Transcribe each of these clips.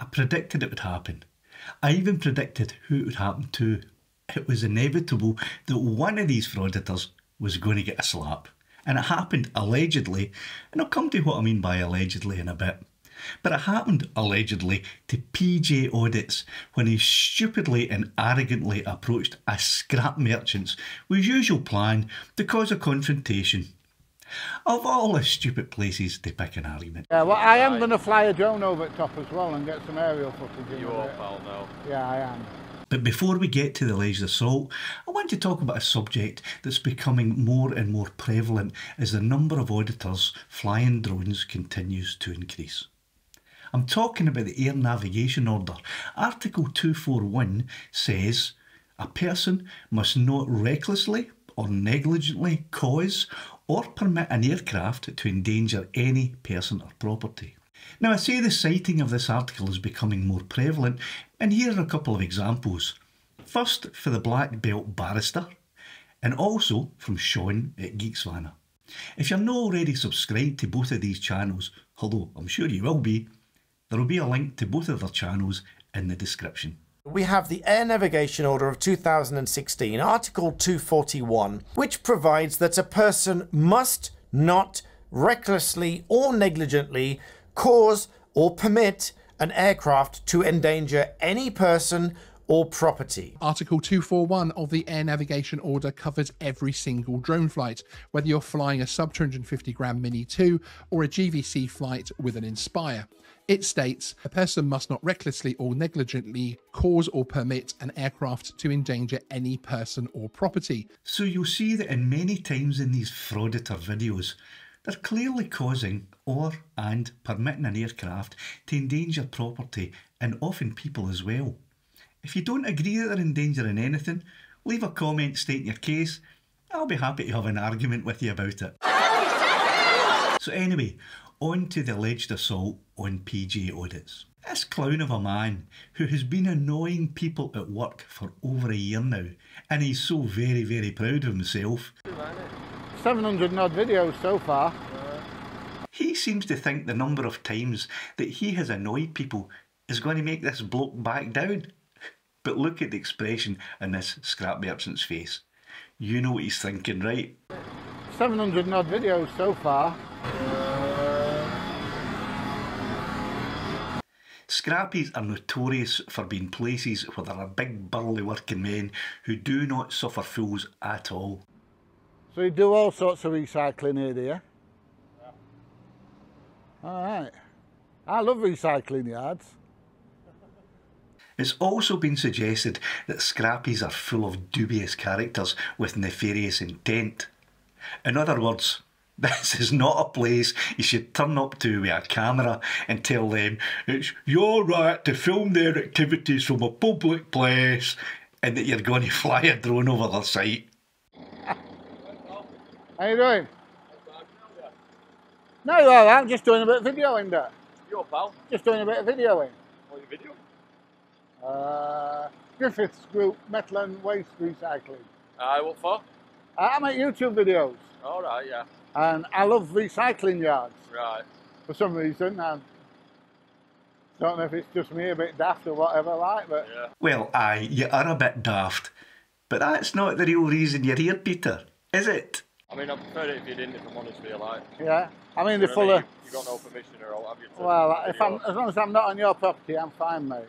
I predicted it would happen. I even predicted who it would happen to. It was inevitable that one of these frauditors was going to get a slap. And it happened allegedly, and I'll come to what I mean by allegedly in a bit. But it happened allegedly to PJ Audits when he stupidly and arrogantly approached a scrap merchant's with usual plan to cause a confrontation. Of all the stupid places to pick an argument. Yeah, well, I am going to fly a drone over at top as well and get some aerial footage. You all foul now. Yeah, I am. But before we get to the alleged assault, I want to talk about a subject that's becoming more and more prevalent as the number of auditors flying drones continues to increase. I'm talking about the Air Navigation Order. Article 241 says a person must not recklessly or negligently cause or permit an aircraft to endanger any person or property. Now, I say the citing of this article is becoming more prevalent, and here are a couple of examples. First, for the Black Belt Barrister, and also from Sean at Geeksvana. If you're not already subscribed to both of these channels, although I'm sure you will be, there will be a link to both of their channels in the description. We have the Air Navigation Order of 2016, Article 241, which provides that a person must not recklessly or negligently cause or permit an aircraft to endanger any person or property. Article 241 of the Air Navigation Order covers every single drone flight, whether you're flying a sub 250 gram Mini 2 or a GVC flight with an Inspire. It states a person must not recklessly or negligently cause or permit an aircraft to endanger any person or property. So you'll see that in many times in these frauditor videos, they're clearly causing or and permitting an aircraft to endanger property and often people as well. If you don't agree that they're endangering anything, leave a comment stating your case. I'll be happy to have an argument with you about it. So anyway, on to the alleged assault on PJ Audits. This clown of a man who has been annoying people at work for over a year now, and he's so very, very proud of himself. 700 and odd videos so far. He seems to think the number of times that he has annoyed people is going to make this bloke back down. But look at the expression in this scrap merchant's face. You know what he's thinking, right? 700 and odd videos so far. Scrappies are notorious for being places where there are big burly working men who do not suffer fools at all. So you do all sorts of recycling here, do you? Yeah. Alright. I love recycling yards. It's also been suggested that scrappies are full of dubious characters with nefarious intent. In other words, this is not a place you should turn up to with a camera and tell them it's your right to film their activities from a public place and that you're going to fly a drone over their site. How you doing? No, you're all right, I'm just doing a bit of videoing there. Your pal? Just doing a bit of videoing. What are you videoing? Griffiths Group Metal and Waste Recycling. What for? I make YouTube videos. All right, yeah. And I love recycling yards. Right. For some reason, I don't know if it's just me a bit daft or whatever like, but... Yeah. Well, aye, you are a bit daft. But that's not the real reason you're here, Peter, is it? I mean, I prefer it if you didn't, if I'm honest with you, like. Yeah, I mean, they're full of... You've got no permission or all, have you? Well, if I'm, as long as I'm not on your property, I'm fine, mate.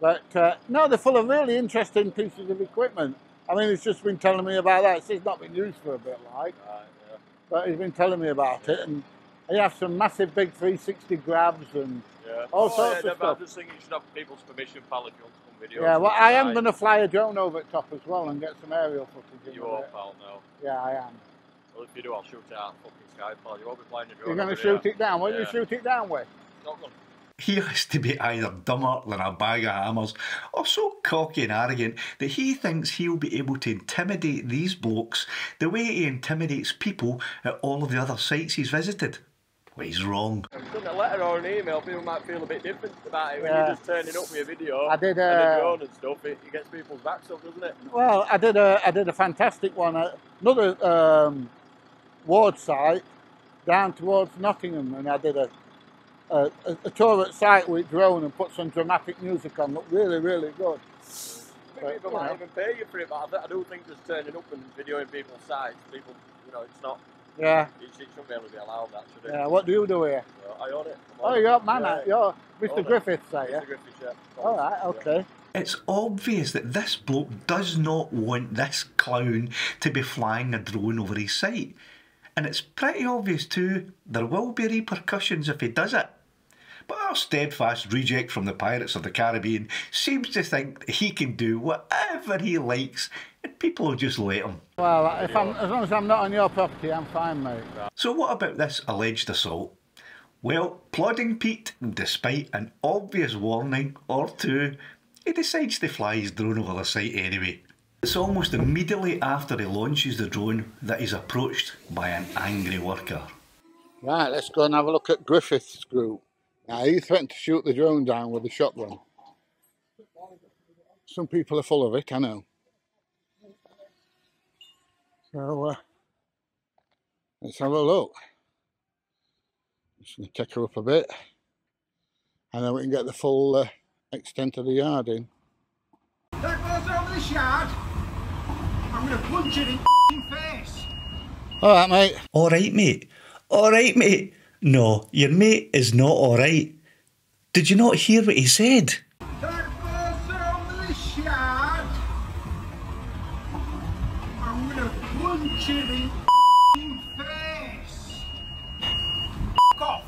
Right, okay. But, no, they're full of really interesting pieces of equipment. I mean, he's just been telling me about that. It's not been used for a bit, like. Right. But he's been telling me about it, and you have some massive big 360 grabs and all sorts of stuff. I just think you should have people's permission, pal, if you want to come video. Yeah, well, I am going to fly a drone over at top as well and get some aerial footage. You are, pal, now. Yeah, I am. Well, if you do, I'll shoot it out fucking sky, pal. You won't be flying a drone. You're going to shoot it down? What do you shoot it down with? Not going to. He has to be either dumber than a bag of hammers or so cocky and arrogant that he thinks he'll be able to intimidate these blokes the way he intimidates people at all of the other sites he's visited. Well, he's wrong. I've done a letter or an email, people might feel a bit different about it when you're just turning up with your video and a drone and stuff. It gets people's backs up, doesn't it? Well, I did a fantastic one at another ward site down towards Nottingham, and I did a a tour at site with drone and put some dramatic music on. Looked really, really good. People might even pay you for it, but I don't think there's turning up and videoing people's sites. People, you know, it's not. Yeah. It shouldn't be able to be allowed, that, should it? Yeah, what do you do here? I own it. Oh, you're man, yeah. You're Mr. Griffiths, say you? Mr. Griffiths, yeah. All right, okay. Yeah. It's obvious that this bloke does not want this clown to be flying a drone over his site. And it's pretty obvious too, there will be repercussions if he does it. But our steadfast reject from the Pirates of the Caribbean seems to think that he can do whatever he likes and people will just let him. Well, if I'm, as long as I'm not on your property, I'm fine, mate. So what about this alleged assault? Well, plodding Pete, despite an obvious warning or two, he decides to fly his drone over the site anyway. It's almost immediately after he launches the drone that he's approached by an angry worker. Right, let's go and have a look at Griffiths Group. Now, he threatened to shoot the drone down with a shotgun. Some people are full of it, I know. So, let's have a look. Just going to take her up a bit. And then we can get the full extent of the yard in. That goes over this yard. I'm going to punch it in the face. Alright, mate. Alright, mate. Alright, mate. No, your mate is not alright. Did you not hear what he said? That goes over this yard. I'm going to punch it in the face. F*** off.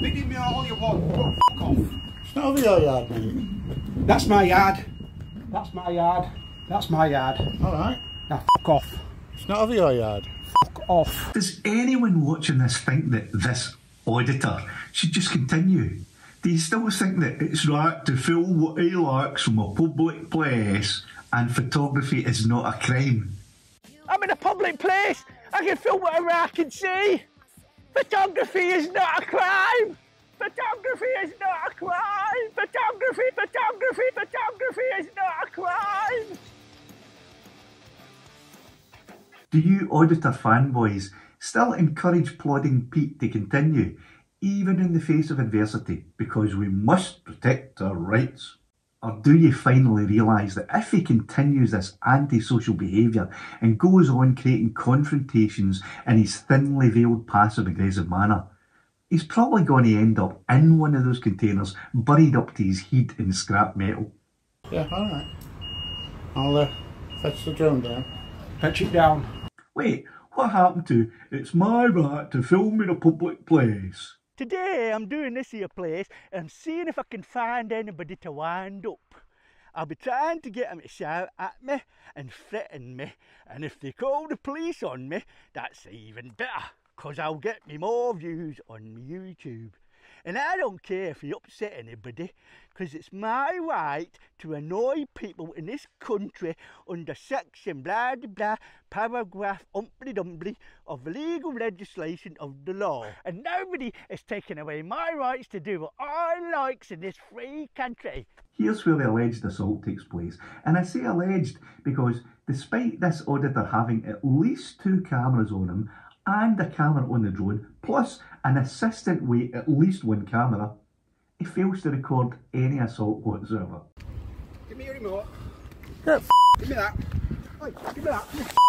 Biddy me all you want, but f*** off. It's not over your yard, mate. That's my yard. That's my yard. That's my yard. Alright. Now f*** off. It's not over your yard. F*** off. Does anyone watching this think that this auditor should just continue? Do you still think that it's right to film what he likes from a public place and photography is not a crime? I'm in a public place. I can film whatever I can see. Photography is not a crime. Photography is not a crime! Photography, photography, photography is not a crime! Do you auditor fanboys still encourage plodding Pete to continue, even in the face of adversity, because we must protect our rights? Or do you finally realise that if he continues this antisocial behaviour and goes on creating confrontations in his thinly veiled passive-aggressive manner, he's probably going to end up in one of those containers, buried up to his head in scrap metal. Yeah, alright. I'll fetch the drone down. Fetch it down. Wait, what happened to it's my right to film in a public place? Today I'm doing this here place and seeing if I can find anybody to wind up. I'll be trying to get them to shout at me and threaten me, and if they call the police on me, that's even better. Because I'll get me more views on my YouTube. And I don't care if you upset anybody, because it's my right to annoy people in this country under section blah de blah, paragraph umply dumply of the legal legislation of the law. And nobody has taken away my rights to do what I likes in this free country. Here's where the alleged assault takes place. And I say alleged because despite this auditor having at least two cameras on him, and a camera on the drone, plus an assistant with at least one camera, he fails to record any assault whatsoever. Give me your remote. Give me that. Hey, give me that.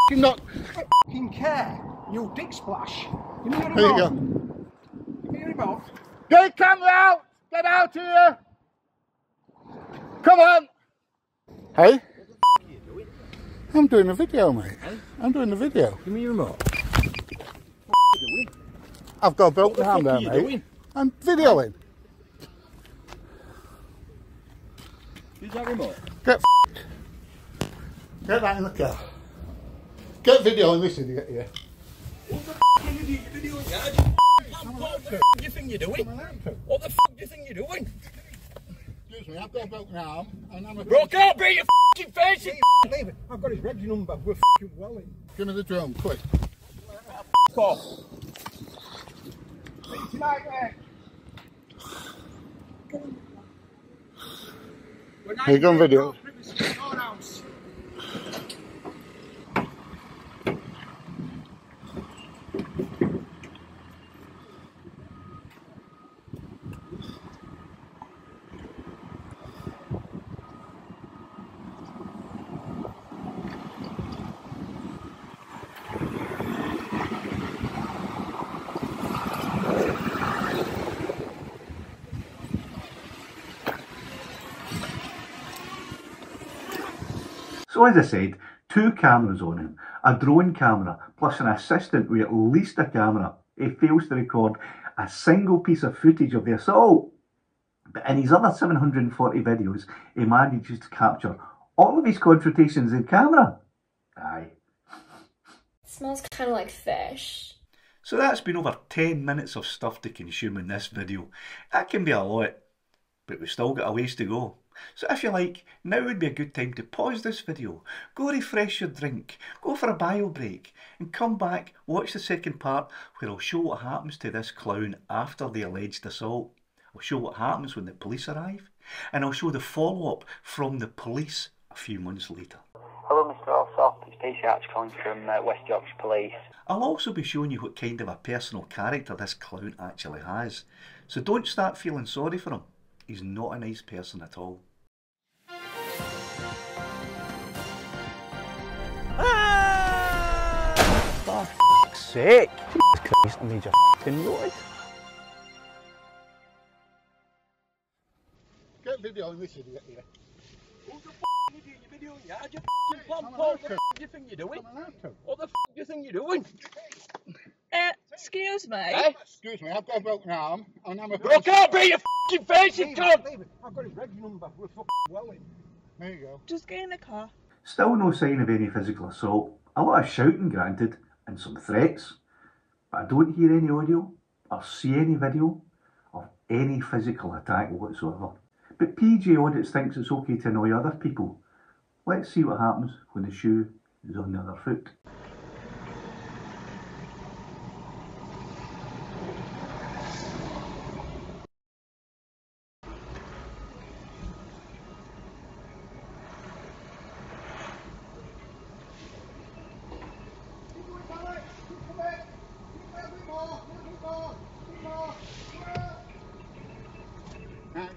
You not. I f***ing care. You dick splash. Give me your remote. There you go. Give me your remote. Get the camera out. Get out of here. Come on. Hey. What the f*** are you doing? I'm doing a video, mate. Hey? I'm doing a video. Give me your remote. I've got a broken hand there, mate. Doing? I'm videoing. Use that remote. Get f***ed. Get that in the car. Get videoing this idiot here. What the f*** are you videoing? What the f*** do you think you're doing? What the f*** do you think you're doing? Excuse me, I've got a broken arm and I'm a... Broken arm, beat your f***ing face! Leave it. I've got his reg number. We're f***ing well in. Give me the drone, quick. F*** off. Like that. Are you going video? So as I said, two cameras on him, a drone camera plus an assistant with at least a camera. He fails to record a single piece of footage of the assault. But in his other 740 videos, he manages to capture all of his confrontations in camera. Aye. Smells kind of like fish. So that's been over 10 minutes of stuff to consume in this video. That can be a lot, but we've still got a ways to go. So if you like, now would be a good time to pause this video, go refresh your drink, go for a bio break, and come back, watch the second part where I'll show what happens to this clown after the alleged assault. I'll show what happens when the police arrive, and I'll show the follow-up from the police a few months later. Hello Mr Alsop, it's PC Hatch calling from West Yorkshire Police. I'll also be showing you what kind of a personal character this clown actually has, so don't start feeling sorry for him. He's not a nice person at all. Ah! For f***'s sake! Jesus Christ, major f***ing noise. Get video on this idiot here. Who's the f***ing idiot you're videoing? Yeah, you f***ing bum pole. What the f*** do you think you're doing? What the f*** do you think you're doing? Excuse me. Eh? Excuse me, I've got a broken arm and I'm a... Broke out, be your f***ing face, you cunt! I've got his reg number, we're f***ing well in. There you go. Just get in the car. Still no sign of any physical assault. A lot of shouting granted, and some threats. But I don't hear any audio, or see any video, of any physical attack whatsoever. But PJ Audits thinks it's okay to annoy other people. Let's see what happens when the shoe is on the other foot.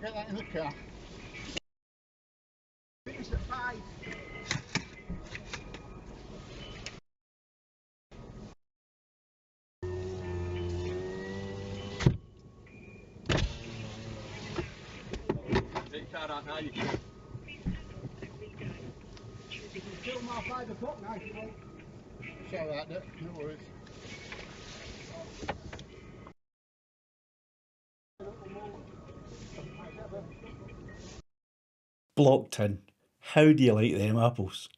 Get that in the car. Finish at 5. Take that out now, you can. It's still my 5 o'clock now, you know. It's alright, no worries. Blocked in. How do you like them apples?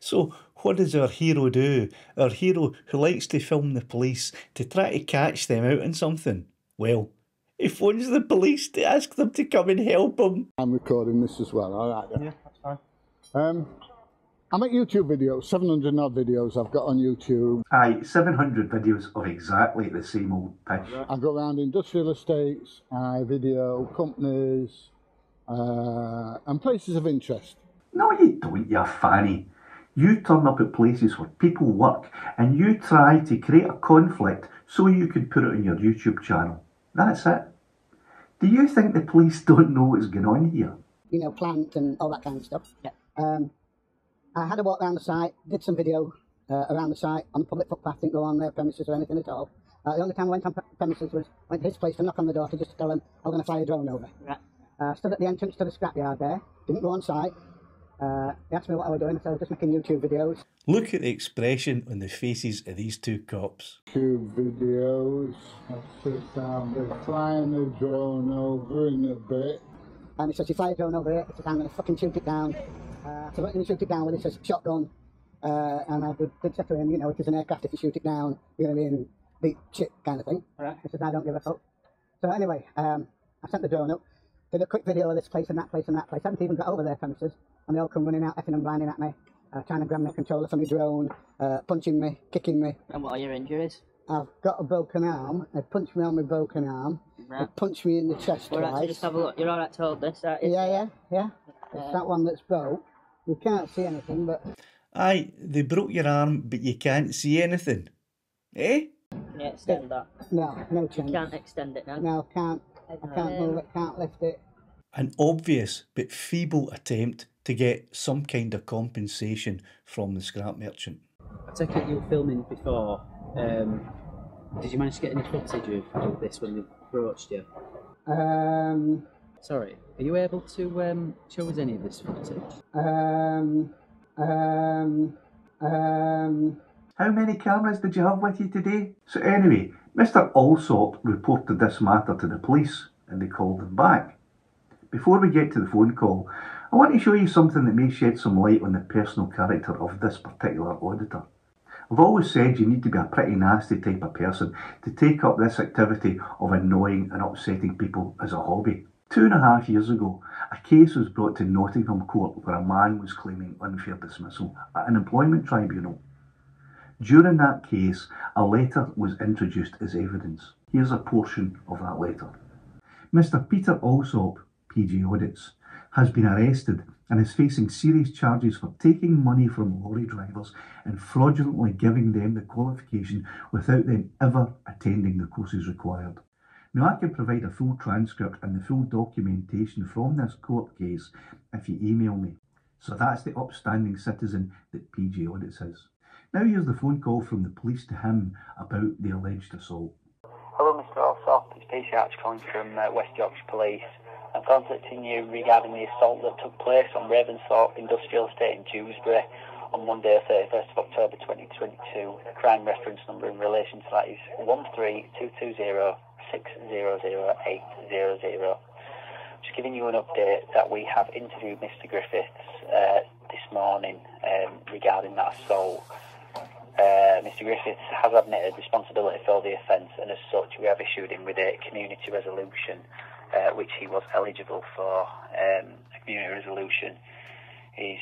So what does our hero do? Our hero who likes to film the police to try to catch them out in something. Well, he phones the police to ask them to come and help him. I'm recording this as well, alright then. Yeah, that's fine. I make YouTube videos, 700 and odd videos I've got on YouTube. Aye, 700 videos of exactly the same old pitch. I go around industrial estates, I video companies, and places of interest. No you don't, you fanny. You turn up at places where people work and you try to create a conflict so you can put it on your YouTube channel. That's it. Do you think the police don't know what's going on here? You know, plant and all that kind of stuff. Yeah. I had a walk around the site, did some video around the site on the public footpath, didn't go on their premises or anything at all. The only time I went on premises was went to his place to knock on the door to just tell him I'm going to fly a drone over. Right. Stood at the entrance to the scrapyard there, didn't go on site. They asked me what I was doing, so I was just making YouTube videos. Look at the expression on the faces of these two cops. YouTube videos, I sit down, they're flying the drone over in a bit. And he says, you fly a drone over here, he says, I'm going to fucking shoot it down. So I'm going to shoot it down with this shotgun. And I did say to him, you know, if there's an aircraft, if you shoot it down, you're going to be in big shit kind of thing. Right. He says, I don't give a fuck. So anyway, I sent the drone up. Did a quick video of this place and that place and that place. I haven't even got over their premises, and they all come running out, effing and blinding at me, trying to grab my controller from my drone, punching me, kicking me. And what are your injuries? I've got a broken arm. They punched me on my broken arm. Right. They punched me in the chest twice. Right, so just have a look. You're all right to hold this, aren't you? Yeah. It's that one that's broke. You can't see anything, but. Aye, they broke your arm, but you can't see anything. Eh? Yeah, extend that. No chance. You can't extend it now. No, can't. I can't move it, can't lift it. An obvious but feeble attempt to get some kind of compensation from the scrap merchant. I take it you were filming before. Did you manage to get any footage of this when they approached you? Sorry, are you able to show us any of this footage? How many cameras did you have with you today? So anyway, Mr. Alsop reported this matter to the police and they called him back. Before we get to the phone call, I want to show you something that may shed some light on the personal character of this particular auditor. I've always said you need to be a pretty nasty type of person to take up this activity of annoying and upsetting people as a hobby. 2.5 years ago, a case was brought to Nottingham Court where a man was claiming unfair dismissal at an employment tribunal. During that case, a letter was introduced as evidence. Here's a portion of that letter. Mr. Peter Alsop, PJ Audits, has been arrested and is facing serious charges for taking money from lorry drivers and fraudulently giving them the qualification without them ever attending the courses required. Now, I can provide a full transcript and the full documentation from this court case if you email me. So that's the upstanding citizen that PJ Audits is. Now here's the phone call from the police to him about the alleged assault. Hello Mr. Alsop, it's PC Hatch calling from West Yorkshire Police. I'm contacting you regarding the assault that took place on Ravensworth industrial estate in Dewsbury on Monday, 31st of October 2022. The crime reference number in relation to that is 13220600800. Just giving you an update that we have interviewed Mr. Griffiths this morning regarding that assault. Mr. Griffiths has admitted responsibility for the offence, and as such we have issued him with a community resolution which he was eligible for. A community resolution is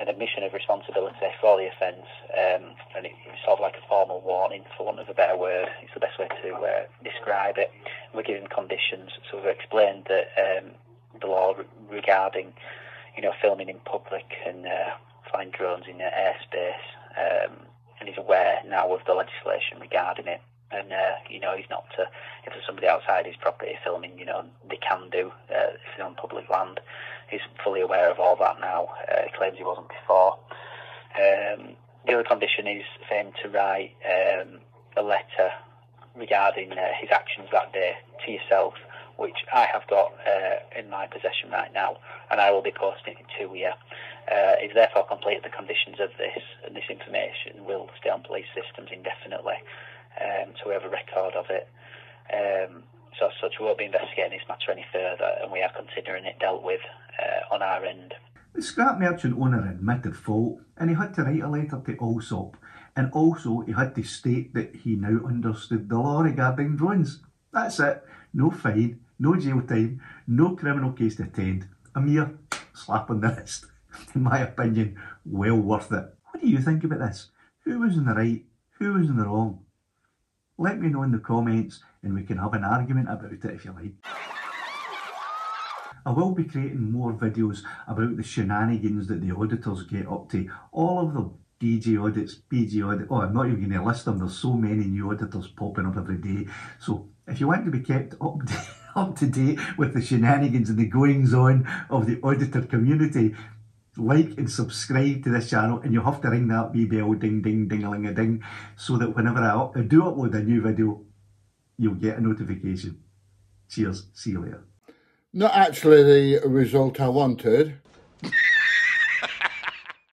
an admission of responsibility for the offence, and it's sort of like a formal warning, for want of a better word. It's the best way to describe it. We're giving conditions, so we've explained that the law regarding, you know, filming in public and flying drones in their airspace. And he's aware now of the legislation regarding it, and you know, he's not to, if there's somebody outside his property filming, you know, they can do if they're on public land. He's fully aware of all that now. He claims he wasn't before. The other condition is for him to write a letter regarding his actions that day to yourself, which I have got in my possession right now, and I will be posting it to you. It's therefore completed the conditions of this, and this information will stay on police systems indefinitely, so we have a record of it. So as such, we won't be investigating this matter any further, and we are considering it dealt with on our end. The scrap merchant owner admitted fault, and he had to write a letter to Alsop, and also he had to state that he now understood the law regarding drones. That's it. No fine, no jail time, no criminal case to attend. A mere slap on the wrist. In my opinion, well worth it. What do you think about this? Who was in the right? Who was in the wrong? Let me know in the comments and we can have an argument about it if you like. I will be creating more videos about the shenanigans that the auditors get up to. All of them. DJ Audits, PG Audits, oh, I'm not even going to list them, there's so many new auditors popping up every day. So if you want to be kept up to date with the shenanigans and the goings on of the auditor community, like and subscribe to this channel, and you'll have to ring that wee bell, ding ding ding-a-ling-a-ding, so that whenever I do upload a new video, you'll get a notification. Cheers, see you later. Not actually the result I wanted.